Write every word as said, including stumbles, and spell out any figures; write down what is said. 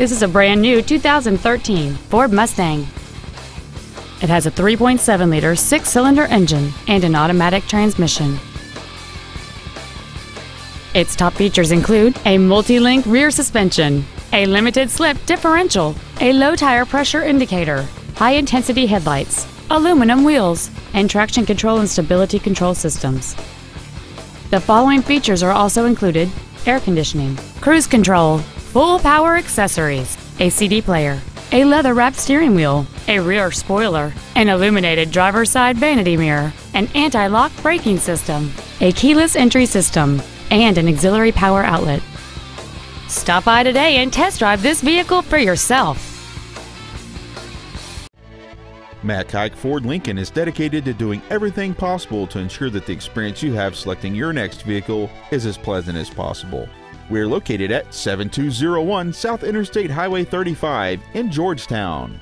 This is a brand new two thousand thirteen Ford Mustang. It has a three point seven liter six-cylinder engine and an automatic transmission. Its top features include a multi-link rear suspension, a limited-slip differential, a low-tire pressure indicator, high-intensity headlights, aluminum wheels, and traction control and stability control systems. The following features are also included: air conditioning, cruise control, full power accessories, a C D player, a leather-wrapped steering wheel, a rear spoiler, an illuminated driver's side vanity mirror, an anti-lock braking system, a keyless entry system, and an auxiliary power outlet. Stop by today and test drive this vehicle for yourself. Mac Haik Ford Lincoln is dedicated to doing everything possible to ensure that the experience you have selecting your next vehicle is as pleasant as possible. We are located at seven two zero one South Interstate Highway thirty-five in Georgetown.